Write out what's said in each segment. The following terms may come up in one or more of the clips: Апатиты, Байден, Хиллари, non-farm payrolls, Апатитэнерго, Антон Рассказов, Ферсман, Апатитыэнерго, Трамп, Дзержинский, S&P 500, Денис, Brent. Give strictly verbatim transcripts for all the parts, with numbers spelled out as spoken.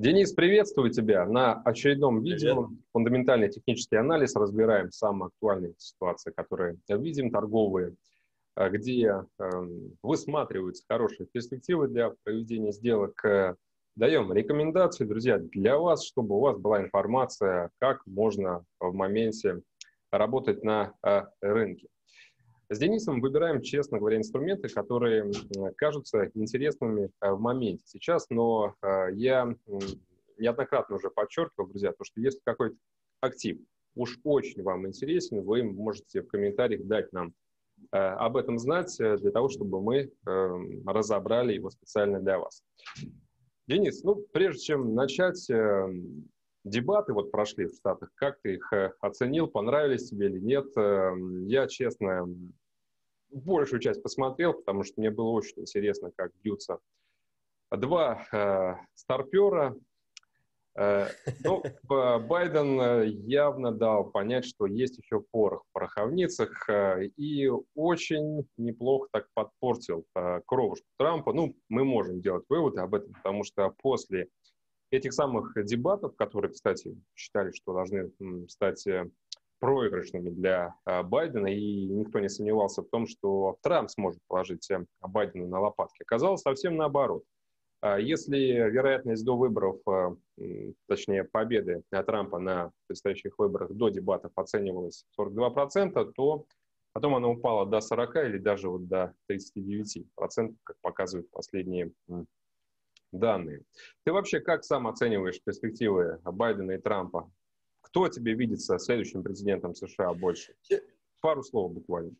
Денис, приветствую тебя на очередном видео. Привет. Фундаментальный технический анализ. Разбираем самые актуальные ситуации, которые видим, торговые, где высматриваются хорошие перспективы для проведения сделок. Даем рекомендации, друзья, для вас, чтобы у вас была информация, как можно в моменте работать на рынке. С Денисом выбираем, честно говоря, инструменты, которые кажутся интересными в моменте сейчас, но я неоднократно уже подчеркивал, друзья, то, что если какой-то актив уж очень вам интересен, вы можете в комментариях дать нам об этом знать, для того, чтобы мы разобрали его специально для вас. Денис, ну, прежде чем начать, дебаты вот прошли в Штатах, как ты их оценил, понравились тебе или нет? Я, честно, большую часть посмотрел, потому что мне было очень интересно, как бьются два э, старпера. Э, ну, Байден явно дал понять, что есть еще порох в пороховницах, э, и очень неплохо так подпортил э, кровушку Трампа. Ну, мы можем делать выводы об этом, потому что после этих самых дебатов, которые, кстати, считали, что должны стать проигрышными для Байдена, и никто не сомневался в том, что Трамп сможет положить Байдена на лопатки. Оказалось совсем наоборот. Если вероятность до выборов, точнее победы Трампа на предстоящих выборах до дебатов оценивалась сорок два процента, то потом она упала до сорока или даже вот до тридцати девяти процентов, как показывают последние данные. Ты вообще как сам оцениваешь перспективы Байдена и Трампа? Кто тебе видится следующим президентом США больше? Пару слов буквально.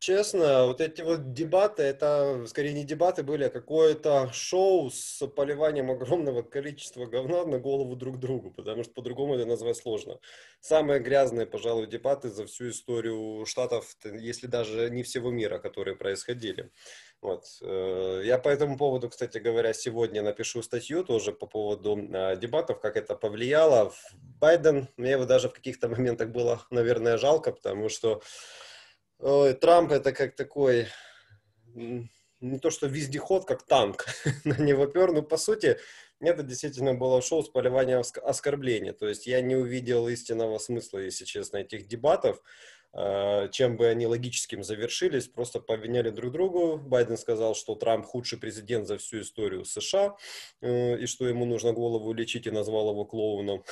Честно, вот эти вот дебаты, это скорее не дебаты были, а какое-то шоу с поливанием огромного количества говна на голову друг другу, потому что по-другому это назвать сложно. Самые грязные, пожалуй, дебаты за всю историю Штатов, если даже не всего мира, которые происходили. Вот. Я по этому поводу, кстати говоря, сегодня напишу статью тоже по поводу дебатов, как это повлияло. Байден, мне его даже в каких-то моментах было, наверное, жалко, потому что Ой, Трамп это как такой, не то что вездеход, как танк на него пер, но по сути это действительно было шоу с поливанием оскорблений, то есть я не увидел истинного смысла, если честно, этих дебатов, чем бы они логическим завершились, просто повиняли друг другу. Байден сказал, что Трамп худший президент за всю историю США, и что ему нужно голову лечить, и назвал его клоуном.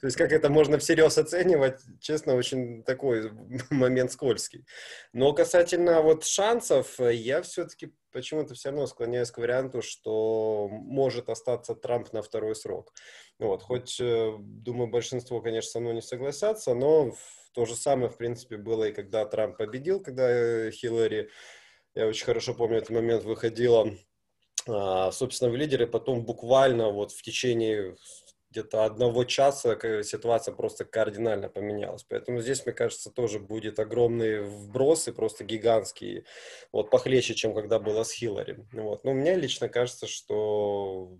То есть как это можно всерьез оценивать, честно, очень такой момент скользкий. Но касательно вот шансов, я все-таки почему-то все равно склоняюсь к варианту, что может остаться Трамп на второй срок. Вот, хоть, думаю, большинство, конечно, со мной не согласятся, но то же самое, в принципе, было и когда Трамп победил, когда Хиллари, я очень хорошо помню этот момент, выходила, собственно, в лидеры, потом буквально вот в течение где-то одного часа ситуация просто кардинально поменялась. Поэтому здесь, мне кажется, тоже будет огромный вброс и просто гигантский, вот похлеще, чем когда было с Хиллари. Вот. Но мне лично кажется, что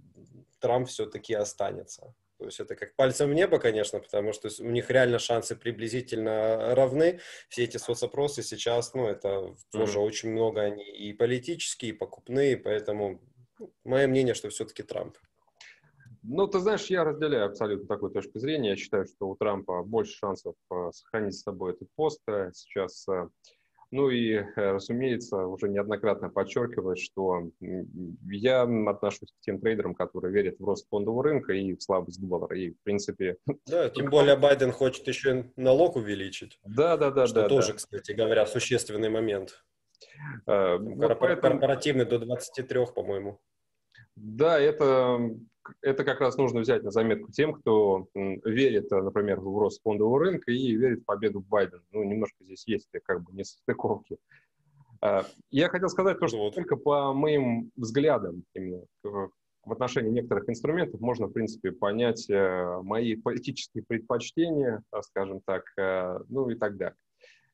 Трамп все-таки останется. То есть это как пальцем в небо, конечно, потому что у них реально шансы приблизительно равны. Все эти соцопросы сейчас, ну, это тоже mm-hmm. очень много, они и политические, и покупные, поэтому мое мнение, что все-таки Трамп. Ну, ты знаешь, я разделяю абсолютно такую точку зрения. Я считаю, что у Трампа больше шансов сохранить с собой этот пост сейчас. Ну и, разумеется, уже неоднократно подчеркиваю, что я отношусь к тем трейдерам, которые верят в рост фондового рынка и в слабость доллара. И, в принципе... Да, тем более Байден хочет еще налог увеличить. Да, да, да. Что да, тоже, да. Кстати говоря, существенный момент. А, корпор- поэтому... Корпоративный до двадцати трёх, по-моему. Да, это... Это как раз нужно взять на заметку тем, кто верит, например, в рост фондового рынка и верит в победу Байдена. Ну, немножко здесь есть как бы несостыковки. Я хотел сказать то, что вот. Только по моим взглядам именно в отношении некоторых инструментов можно, в принципе, понять мои политические предпочтения, скажем так, ну и так далее.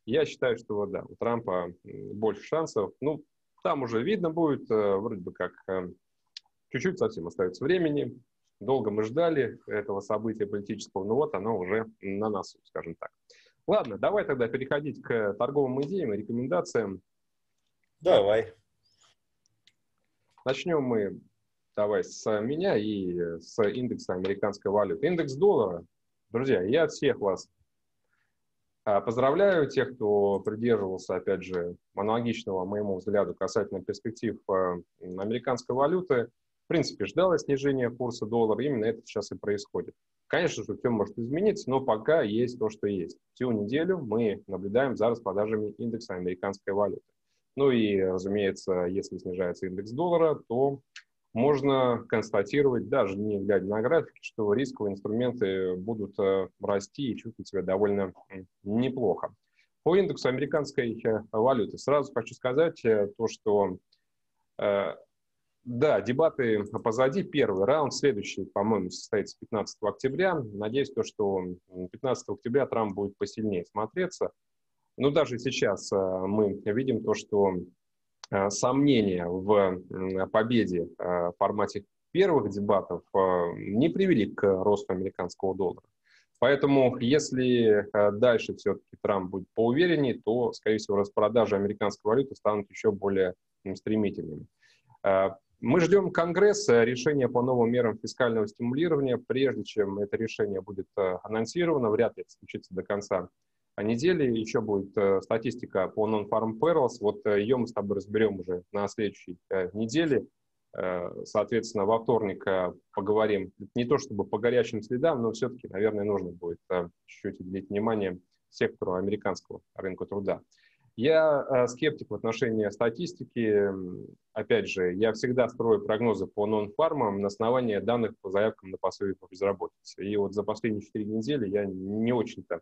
Я считаю, что да, у Трампа больше шансов. Ну, там уже видно будет, вроде бы как... Чуть-чуть совсем остается времени. Долго мы ждали этого события политического, но вот оно уже на носу, скажем так. Ладно, давай тогда переходить к торговым идеям и рекомендациям. Давай. Начнем мы Давай с меня и с индекса американской валюты. Индекс доллара. Друзья, я от всех вас поздравляю, тех, кто придерживался, опять же, аналогичного моему взгляду касательно перспектив американской валюты. В принципе, ждалось снижение курса доллара, именно это сейчас и происходит. Конечно же, все может измениться, но пока есть то, что есть. Всю неделю мы наблюдаем за распродажами индекса американской валюты. Ну и, разумеется, если снижается индекс доллара, то можно констатировать, даже не глядя на графики, что рисковые инструменты будут расти и чувствовать себя довольно неплохо. По индексу американской валюты сразу хочу сказать то, что... Да, дебаты позади, первый раунд, следующий, по-моему, состоится пятнадцатого октября. Надеюсь, то, что пятнадцатого октября Трамп будет посильнее смотреться. Но даже сейчас мы видим то, что сомнения в победе в формате первых дебатов не привели к росту американского доллара. Поэтому, если дальше все-таки Трамп будет поувереннее, то, скорее всего, распродажи американской валюты станут еще более стремительными. Мы ждем Конгресса, решение по новым мерам фискального стимулирования. Прежде чем это решение будет анонсировано, вряд ли это случится до конца недели, еще будет статистика по non-farm payrolls. Вот ее мы с тобой разберем уже на следующей неделе. Соответственно, во вторник поговорим не то чтобы по горячим следам, но все-таки, наверное, нужно будет чуть-чуть уделить внимание сектору американского рынка труда. Я скептик в отношении статистики. Опять же, я всегда строю прогнозы по нон-фармам на основании данных по заявкам на пособие по безработице. И вот за последние четыре недели я не очень-то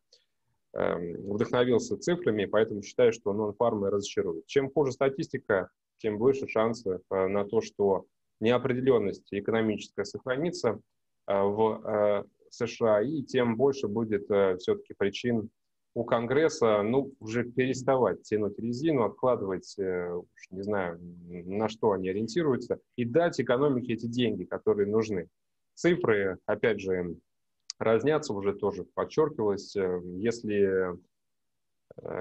э, вдохновился цифрами, поэтому считаю, что нон-фармы разочаруют. Чем хуже статистика, тем больше шансов на то, что неопределенность экономическая сохранится в э, США, и тем больше будет э, все-таки причин у Конгресса, ну, уже переставать тянуть резину, откладывать, уж не знаю, на что они ориентируются, и дать экономике эти деньги, которые нужны. Цифры, опять же, разнятся, уже тоже подчеркивалось. Если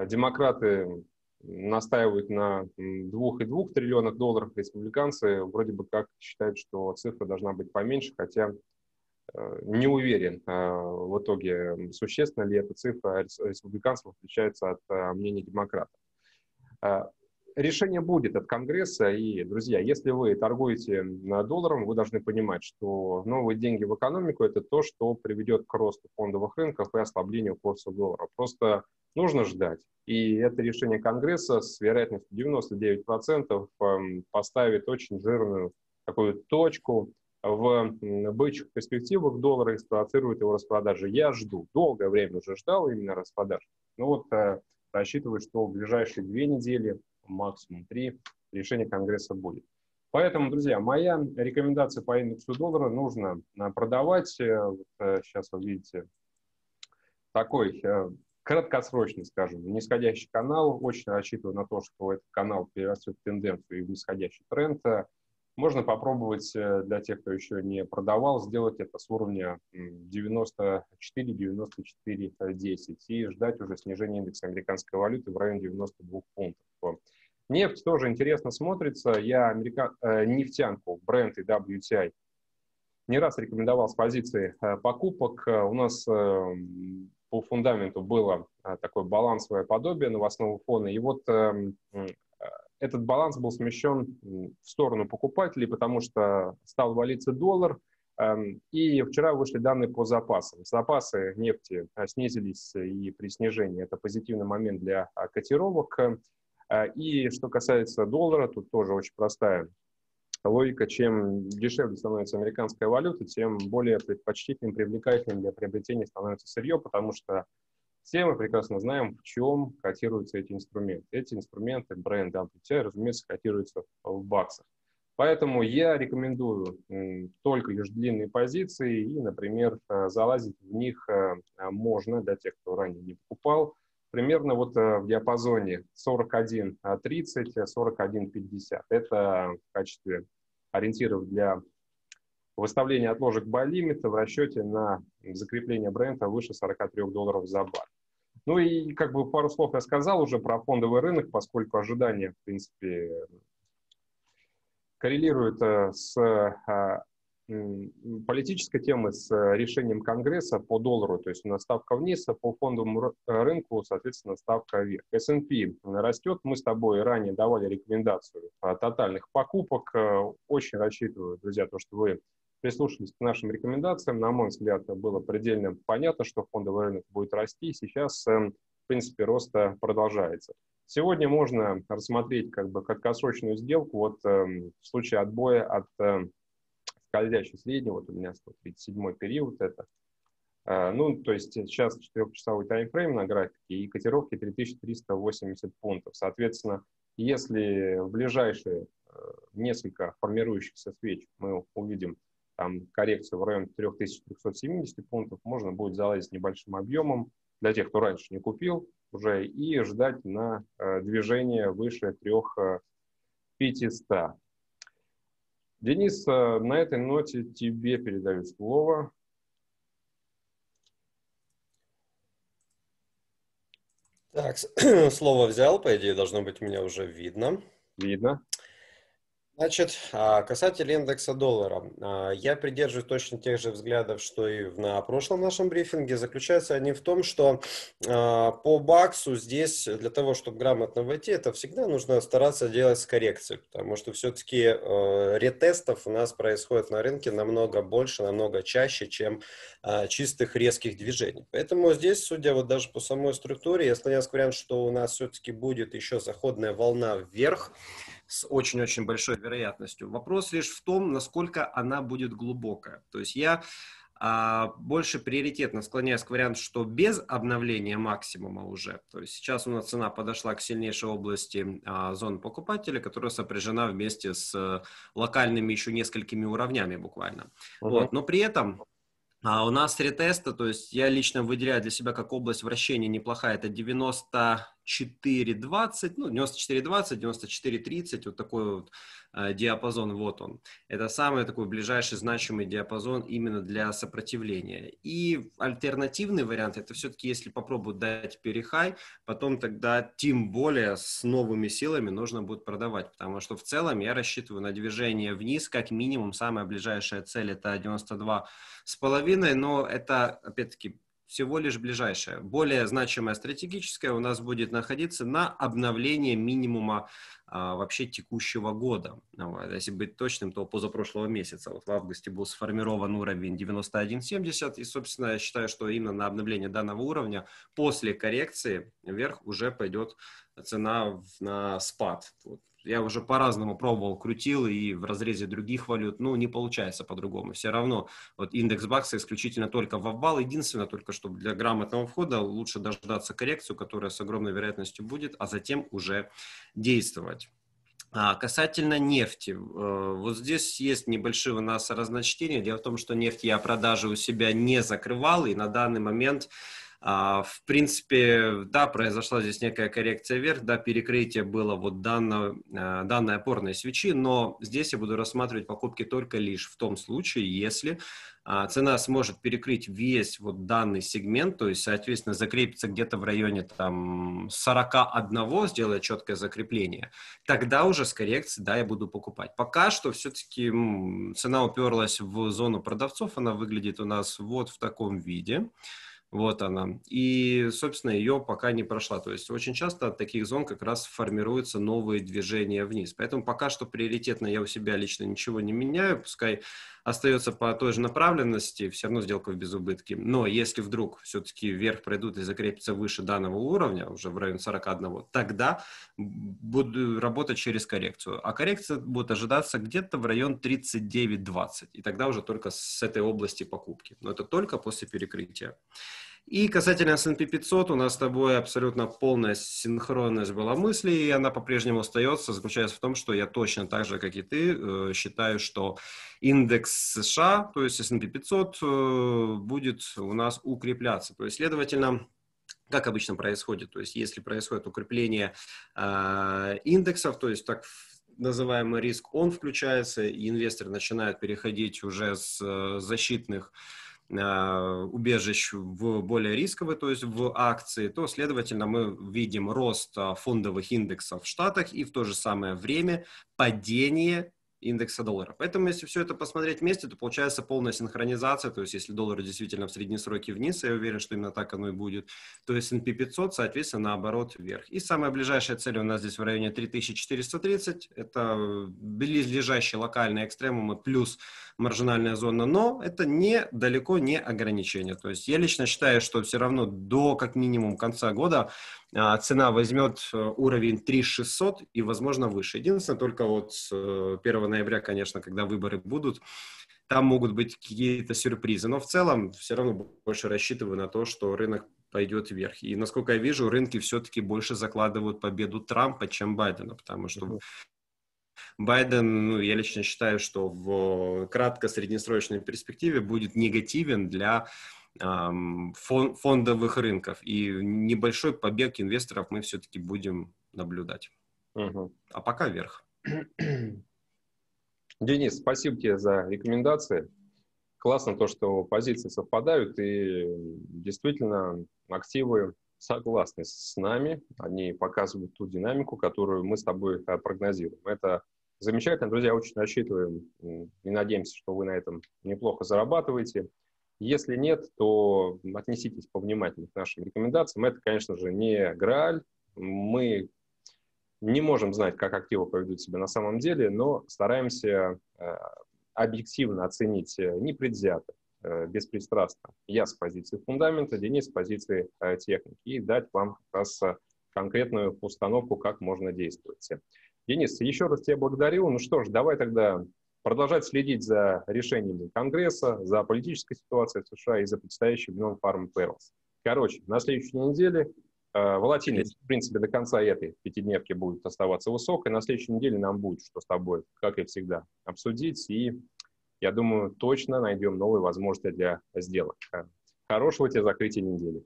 демократы настаивают на двух целых двух триллионах долларов, республиканцы вроде бы как считают, что цифра должна быть поменьше, хотя... Не уверен в итоге, существенно ли эта цифра республиканцев отличается от мнения демократов. Решение будет от Конгресса, и, друзья, если вы торгуете долларом, вы должны понимать, что новые деньги в экономику – это то, что приведет к росту фондовых рынков и ослаблению курса доллара. Просто нужно ждать. И это решение Конгресса с вероятностью девяносто девять процентов поставит очень жирную такую точку в бычьих перспективах доллара и спровоцирует его распродажи. Я жду, долгое время уже ждал именно распродаж. Ну вот рассчитываю, что в ближайшие две недели, максимум три, решение Конгресса будет. Поэтому, друзья, моя рекомендация по индексу доллара: нужно продавать. Вот, сейчас вы видите такой краткосрочный, скажем, нисходящий канал. Очень рассчитываю на то, что этот канал перерастет в тенденцию и в нисходящий тренд. Можно попробовать, для тех, кто еще не продавал, сделать это с уровня девяносто четыре, девяносто четыре десять и ждать уже снижения индекса американской валюты в районе девяноста двух пунктов. Нефть тоже интересно смотрится. Я америка... нефтянку Brent и дабл ю ти ай не раз рекомендовал с позиции покупок. У нас по фундаменту было такое балансовое подобие новостного фона. И вот... Этот баланс был смещен в сторону покупателей, потому что стал валиться доллар. И вчера вышли данные по запасам. Запасы нефти снизились, и при снижении это позитивный момент для котировок. И что касается доллара, тут тоже очень простая логика. Чем дешевле становится американская валюта, тем более предпочтительным, привлекательным для приобретения становится сырье, потому что все мы прекрасно знаем, в чем котируются эти инструменты. Эти инструменты Brent, дабл ю ти ай, разумеется, котируются в баксах. Поэтому я рекомендую только лишь длинные позиции. И, например, залазить в них можно, для тех, кто ранее не покупал, примерно вот в диапазоне сорок один тридцать — сорок один пятьдесят. Это в качестве ориентиров для выставление отложек бай-лимита в расчете на закрепление Брента выше сорока трёх долларов за барр. Ну и как бы пару слов я сказал уже про фондовый рынок, поскольку ожидания, в принципе, коррелирует с политической темой, с решением Конгресса по доллару, то есть у нас ставка вниз, а по фондовому рынку, соответственно, ставка вверх. эс энд пи растет, мы с тобой ранее давали рекомендацию тотальных покупок, очень рассчитываю, друзья, то, что вы прислушались к нашим рекомендациям, на мой взгляд, было предельно понятно, что фондовый рынок будет расти, сейчас, в принципе, рост продолжается. Сегодня можно рассмотреть как бы краткосрочную сделку, вот в случае отбоя от скользящий средний, вот у меня сто тридцать седьмой период, это, ну, то есть сейчас четырёхчасовой таймфрейм на графике и котировки три тысячи триста восемьдесят пунктов. Соответственно, если в ближайшие несколько формирующихся свеч мы увидим там коррекцию в районе три тысячи триста семьдесят пунктов, можно будет залазить небольшим объемом для тех, кто раньше не купил уже, и ждать на движение выше три тысячи пятьсот. Денис, на этой ноте тебе передаю слово. Так, слово взял, по идее, должно быть, меня уже видно. Видно. Значит, касательно индекса доллара, я придерживаюсь точно тех же взглядов, что и на прошлом нашем брифинге. Заключаются они в том, что по баксу здесь для того, чтобы грамотно войти, это всегда нужно стараться делать с коррекцией, потому что все-таки ретестов у нас происходит на рынке намного больше, намного чаще, чем чистых резких движений. Поэтому здесь, судя вот даже по самой структуре, если я скажу, что у нас все-таки будет еще заходная волна вверх, с очень-очень большой вероятностью. Вопрос лишь в том, насколько она будет глубокая. То есть я а, больше приоритетно склоняюсь к варианту, что без обновления максимума уже, то есть сейчас у нас цена подошла к сильнейшей области а, зоны покупателя, которая сопряжена вместе с локальными еще несколькими уровнями буквально. Uh-huh. Вот. Но при этом... А у нас ретесты, то есть я лично выделяю для себя как область вращения неплохая, это девяносто четыре двадцать, ну, девяносто четыре двадцать, девяносто четыре тридцать, вот такой вот э, диапазон, вот он. Это самый такой ближайший значимый диапазон именно для сопротивления. И альтернативный вариант, это все-таки если попробуют дать перехай, потом тогда тем более с новыми силами нужно будет продавать, потому что в целом я рассчитываю на движение вниз, как минимум, самая ближайшая цель это девяносто два с половиной. Но это, опять-таки, всего лишь ближайшее. Более значимое стратегическое у нас будет находиться на обновлении минимума а, вообще текущего года. Ну, если быть точным, то позапрошлого месяца. Вот в августе был сформирован уровень девяносто один семьдесят. И, собственно, я считаю, что именно на обновление данного уровня после коррекции вверх уже пойдет цена на спад. Вот. Я уже по-разному пробовал, крутил и в разрезе других валют, ну, не получается по-другому. Все равно вот индекс бакса исключительно только в обвал. Единственное, только чтобы для грамотного входа лучше дождаться коррекцию, которая с огромной вероятностью будет, а затем уже действовать. А касательно нефти, вот здесь есть небольшие у нас разночтения. Дело в том, что нефть я продажи у себя не закрывал, и на данный момент... В принципе, да, произошла здесь некая коррекция вверх, да, перекрытие было вот данной, данной опорной свечи, но здесь я буду рассматривать покупки только лишь в том случае, если цена сможет перекрыть весь вот данный сегмент, то есть, соответственно, закрепится где-то в районе там сорока одного, сделая четкое закрепление, тогда уже с коррекцией, да, я буду покупать. Пока что все-таки цена уперлась в зону продавцов, она выглядит у нас вот в таком виде. Вот она. И, собственно, ее пока не прошла. То есть очень часто от таких зон как раз формируются новые движения вниз. Поэтому пока что приоритетно я у себя лично ничего не меняю. Пускай остается по той же направленности, все равно сделка в безубытке. Но если вдруг все-таки вверх пройдут и закрепятся выше данного уровня, уже в районе сорока одного, тогда буду работать через коррекцию. А коррекция будет ожидаться где-то в район тридцать девять двадцать. И тогда уже только с этой области покупки. Но это только после перекрытия. И касательно эс энд пи пятьсот, у нас с тобой абсолютно полная синхронность была мысли, и она по-прежнему остается, заключается в том, что я точно так же, как и ты, считаю, что индекс США, то есть эс энд пи пятьсот, будет у нас укрепляться. То есть, следовательно, как обычно происходит, то есть если происходит укрепление э, индексов, то есть так называемый риск, он включается, и инвесторы начинают переходить уже с защитных убежищ в более рисковые, то есть в акции, то, следовательно, мы видим рост фондовых индексов в Штатах и в то же самое время падение индекса доллара. Поэтому, если все это посмотреть вместе, то получается полная синхронизация. То есть, если доллар действительно в среднесроке вниз, я уверен, что именно так оно и будет, то эс энд пи пятьсот, соответственно, наоборот, вверх. И самая ближайшая цель у нас здесь в районе три тысячи четыреста тридцать. Это близлежащие локальные экстремумы плюс маржинальная зона, но это не, далеко не ограничение. То есть, я лично считаю, что все равно до как минимум конца года цена возьмет уровень три шестьсот и, возможно, выше. Единственное, только вот первого ноября, конечно, когда выборы будут, там могут быть какие-то сюрпризы. Но в целом все равно больше рассчитываю на то, что рынок пойдет вверх. И, насколько я вижу, рынки все-таки больше закладывают победу Трампа, чем Байдена, потому что Байден, ну, я лично считаю, что в кратко-среднесрочной перспективе будет негативен для Фон, фондовых рынков, и небольшой побег инвесторов мы все-таки будем наблюдать. Угу. А пока вверх. Денис, спасибо тебе за рекомендации. Классно то, что позиции совпадают, и действительно активы согласны с нами. Они показывают ту динамику, которую мы с тобой прогнозируем. Это замечательно, друзья, очень рассчитываем и надеемся, что вы на этом неплохо зарабатываете. Если нет, то отнеситесь повнимательнее к нашим рекомендациям. Это, конечно же, не грааль. Мы не можем знать, как активы поведут себя на самом деле, но стараемся объективно оценить непредвзято, беспристрастно. Я с позиции фундамента, Денис с позиции техники. И дать вам как раз конкретную установку, как можно действовать. Денис, еще раз тебя благодарю. Ну что ж, давай тогда продолжать следить за решениями Конгресса, за политической ситуацией в США и за предстоящим non-farm payrolls. Короче, на следующей неделе э, волатильность, в принципе, до конца этой пятидневки будет оставаться высокой. На следующей неделе нам будет что с тобой, как и всегда, обсудить. И, я думаю, точно найдем новые возможности для сделок. Хорошего тебе закрытия недели.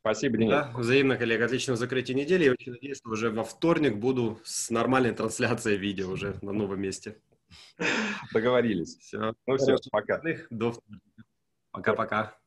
Спасибо, Денис. Да, взаимно, коллега. Отличного закрытия недели. Я очень надеюсь, что уже во вторник буду с нормальной трансляцией видео уже на новом месте. Договорились. Все. Ну все, пока. До вторника. Пока-пока.